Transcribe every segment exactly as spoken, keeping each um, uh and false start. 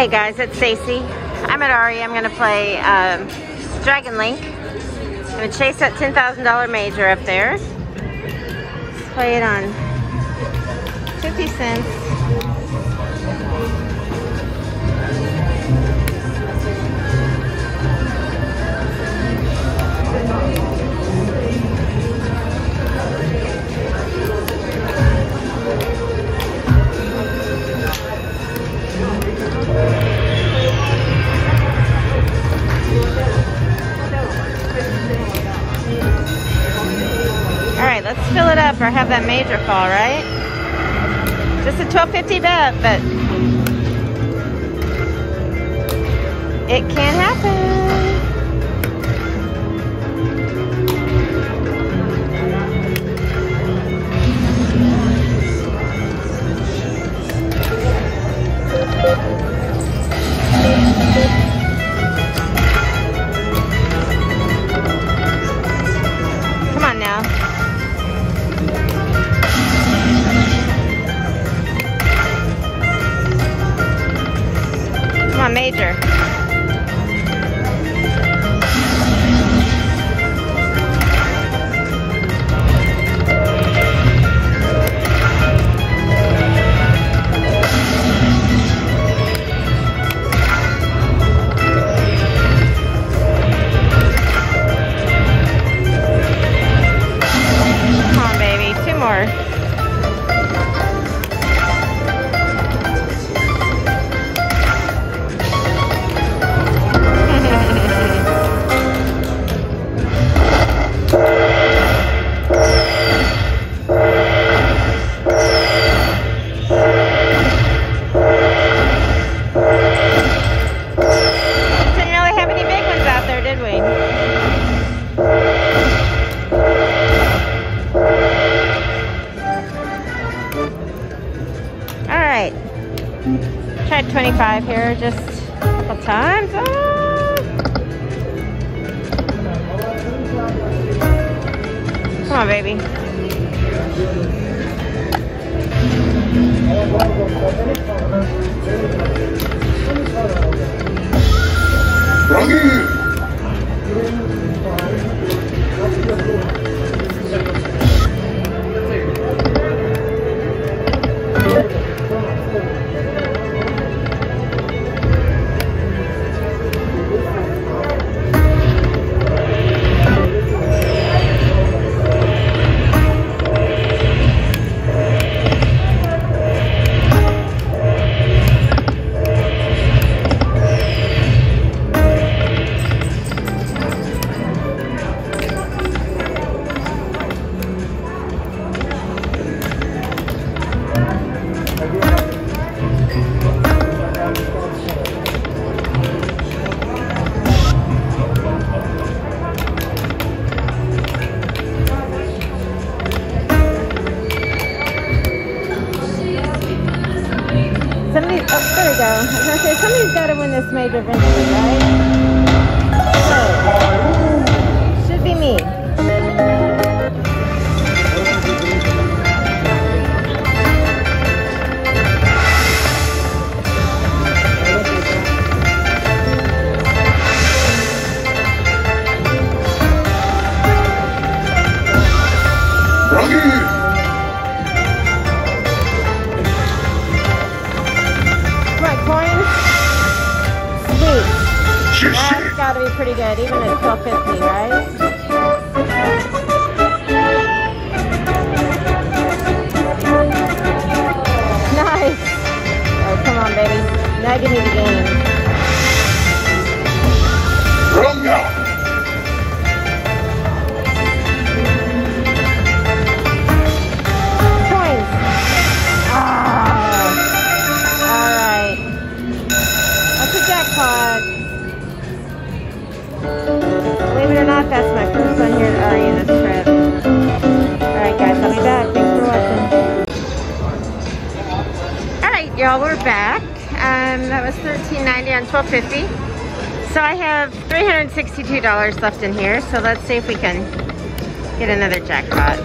Hey guys, it's Stacy. I'm at Ari. I'm gonna play um, Dragon Link. I'm gonna chase that ten thousand dollar major up there. Let's play it on fifty cents. Alright, let's fill it up or have that major fall, right? Just a twelve fifty bet, but it can happen. Major. Tried twenty-five here just a couple times. Oh. Come on, baby. Somebody, oh, there we go. I was gonna say, somebody's got to win this major eventually, right? So, should be me. That's got to be pretty good, even at twelve fifty, right? Nice! Oh, come on, baby. Now give me the game. Wrong out! Points! Ah! Alright. That's a jackpot. Believe it or not, that's my first one here at Ari in this trip. Alright guys, I'll be back. Thanks for watching. Alright y'all, we're back. Um, that was thirteen ninety on twelve fifty. So I have three hundred sixty-two dollars left in here, so let's see if we can get another jackpot.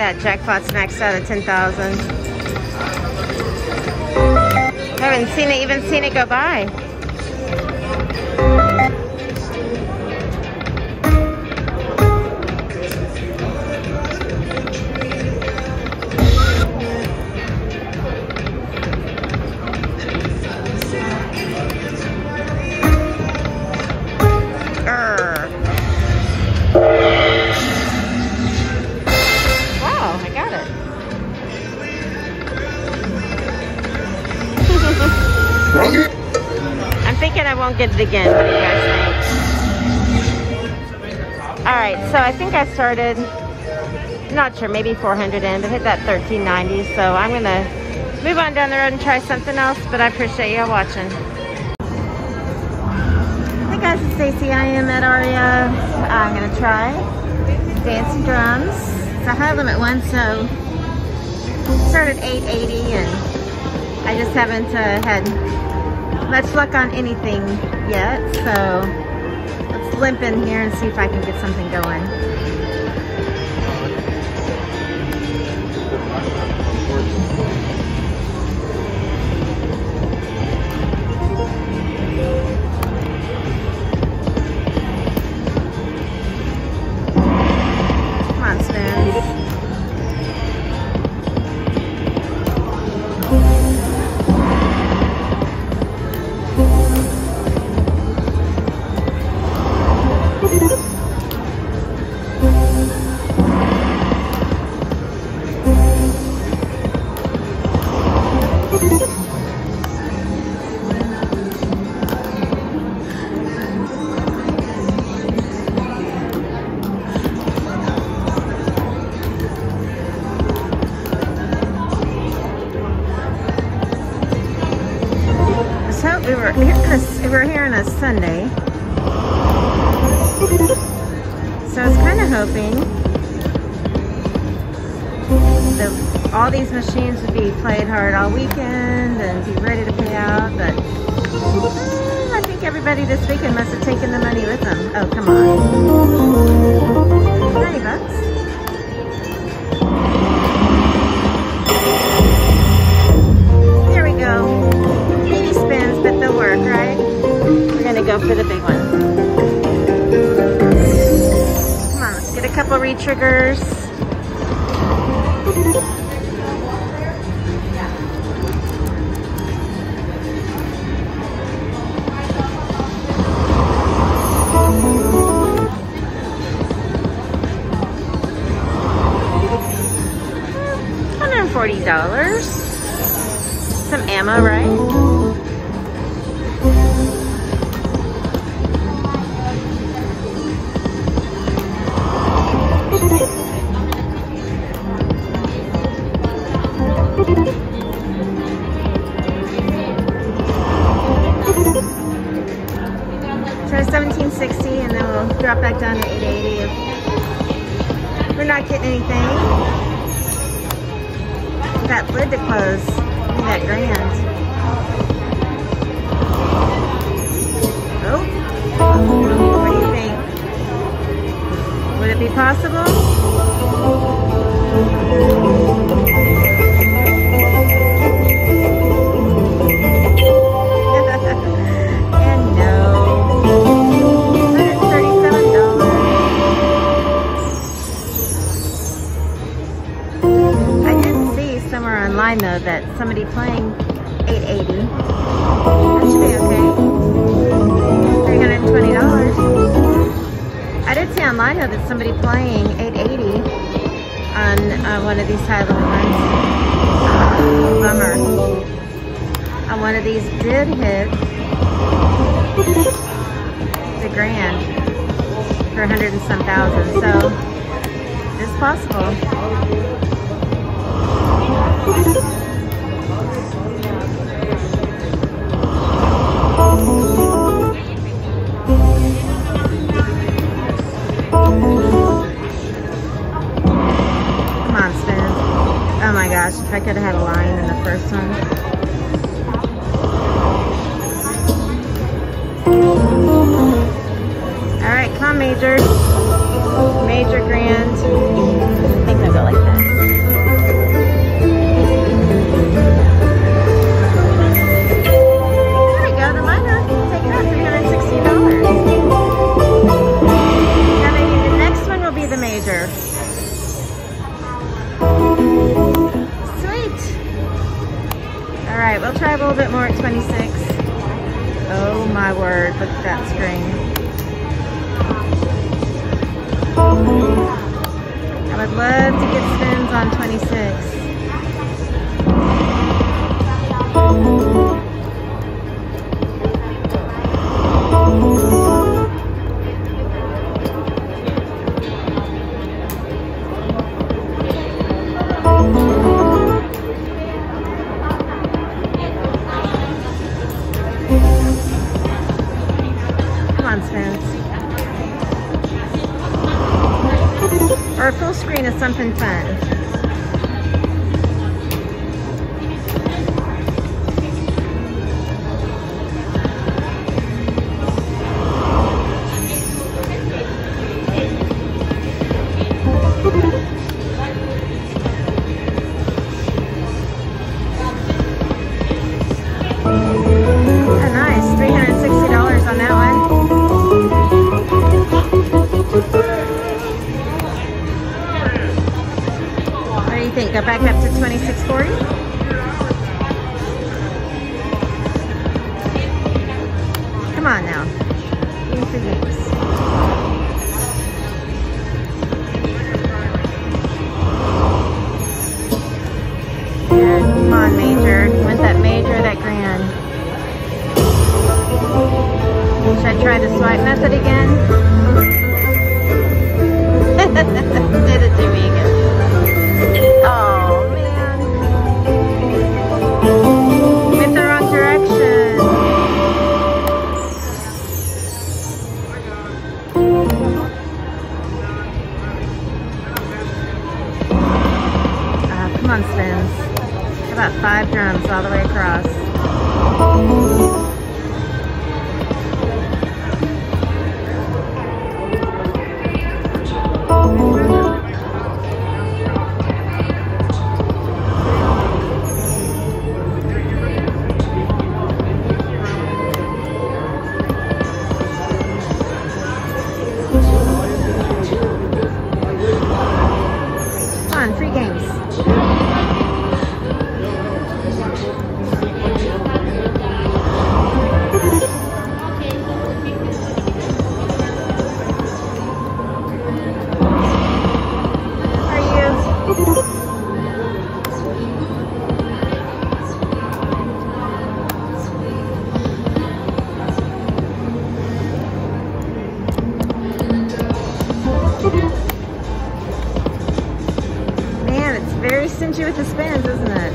that jackpot's maxed out at ten thousand. Haven't seen it, even seen it go by. Get it again. What do you guys think? Alright, so I think I started, not sure, maybe four hundred in, but hit that thirteen ninety. So I'm going to move on down the road and try something else, but I appreciate y'all watching. Hey guys, it's Stacey. I am at Aria. I'm going to try Dancing Drums. It's a high limit one, so started eight eighty, and I just haven't uh, had much luck on anything yet, so let's limp in here and see if I can get something going. Come on, Spoons. We're here on a Sunday, so I was kind of hoping that all these machines would be played hard all weekend and be ready to pay out, but uh, I think everybody this weekend must have taken the money with them. Oh, come on. ninety bucks. Go for the big one. Come on, let's get a couple re-triggers. one hundred forty dollars. Some ammo, right? Drop back down to eight eighty if we're not getting anything. That lid to close, that grand. Oh, what do you think? Would it be possible? And no. I know that somebody playing eight eighty. That should be okay. three hundred twenty dollars. I did see online though that somebody playing eight eighty on uh, one of these high limit ones. Bummer. On one of these did hit the grand for a hundred and some thousand. So it's possible. Come on, Spin. Oh my gosh, if I could have had a line in the first one. Alright, come on, Major. Major grand. I think I'll go like that. try a little bit more at twenty-six. Oh my word, look at that string. I would love to get spins on twenty-six. Or a full screen is something fun. Oh, nice, three hundred sixty dollars on that one. Think, go back up to twenty-six forty. Come on now. Use the use. Yeah, come on, major. You want that major or that grand? Should I try the swipe method again? Did it to me again. Oh man, went the wrong direction. Uh, come on, spins. How about five drums all the way across? You with the spins, isn't it?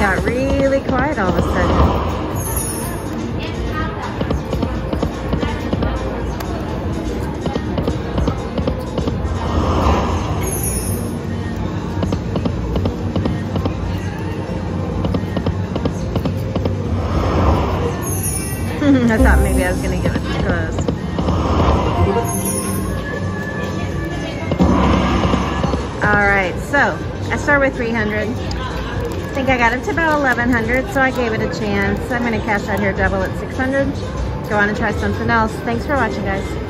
Got really quiet all of a sudden. I thought maybe I was going to give it to close. Alright, so I start with three hundred. I think I got up to about eleven hundred, so I gave it a chance. I'm going to cash out here double at six hundred. Go on and try something else. Thanks for watching, guys.